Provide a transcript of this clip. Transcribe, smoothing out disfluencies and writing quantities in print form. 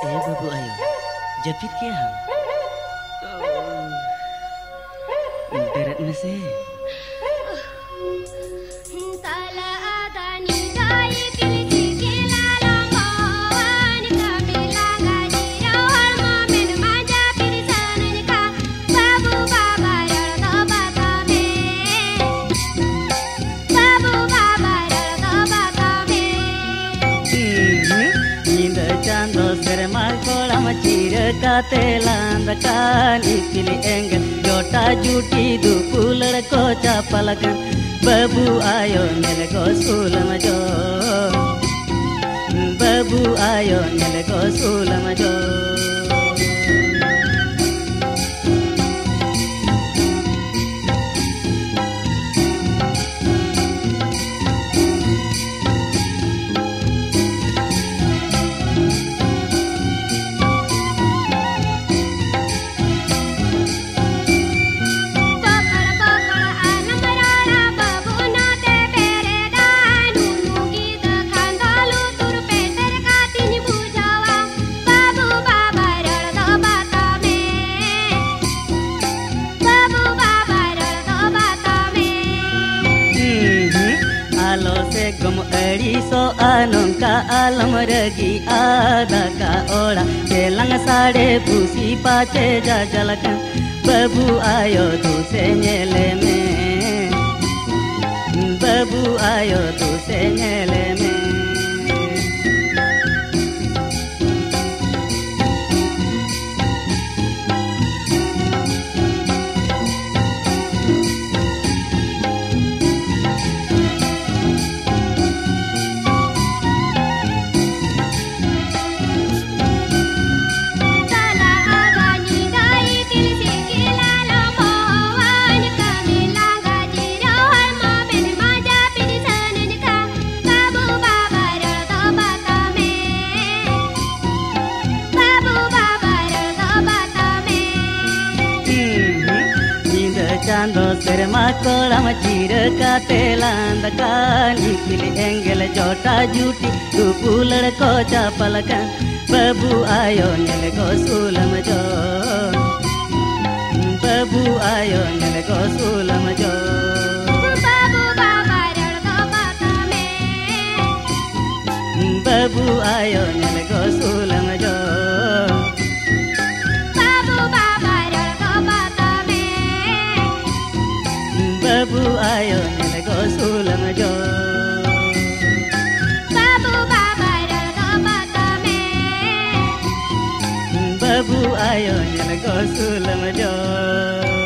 Eh Babu Ayo, jepit kiam. Berat masih. Telandakan ikili enggan jota juti dupuler ko capalakan Babu Ayo neleko sulama jo Babu Ayo neleko sulama jo Nongka alam regi ada ka ora telang sade pusi pace jajalakan Babu Ayo tu senyeleme Babu Ayo tu senyeleme Makolam cira katelan dakan ikili engel jota juti dupuler ko capalakan Babu Ayo neleko sulama jo Babu Ayo neleko sulama jo Babu babarel ko batame Babu Ayo neleko sulama jo Babu Ayo neleko sulama jo Babu babarel ko batame Babu Ayo neleko sulama jo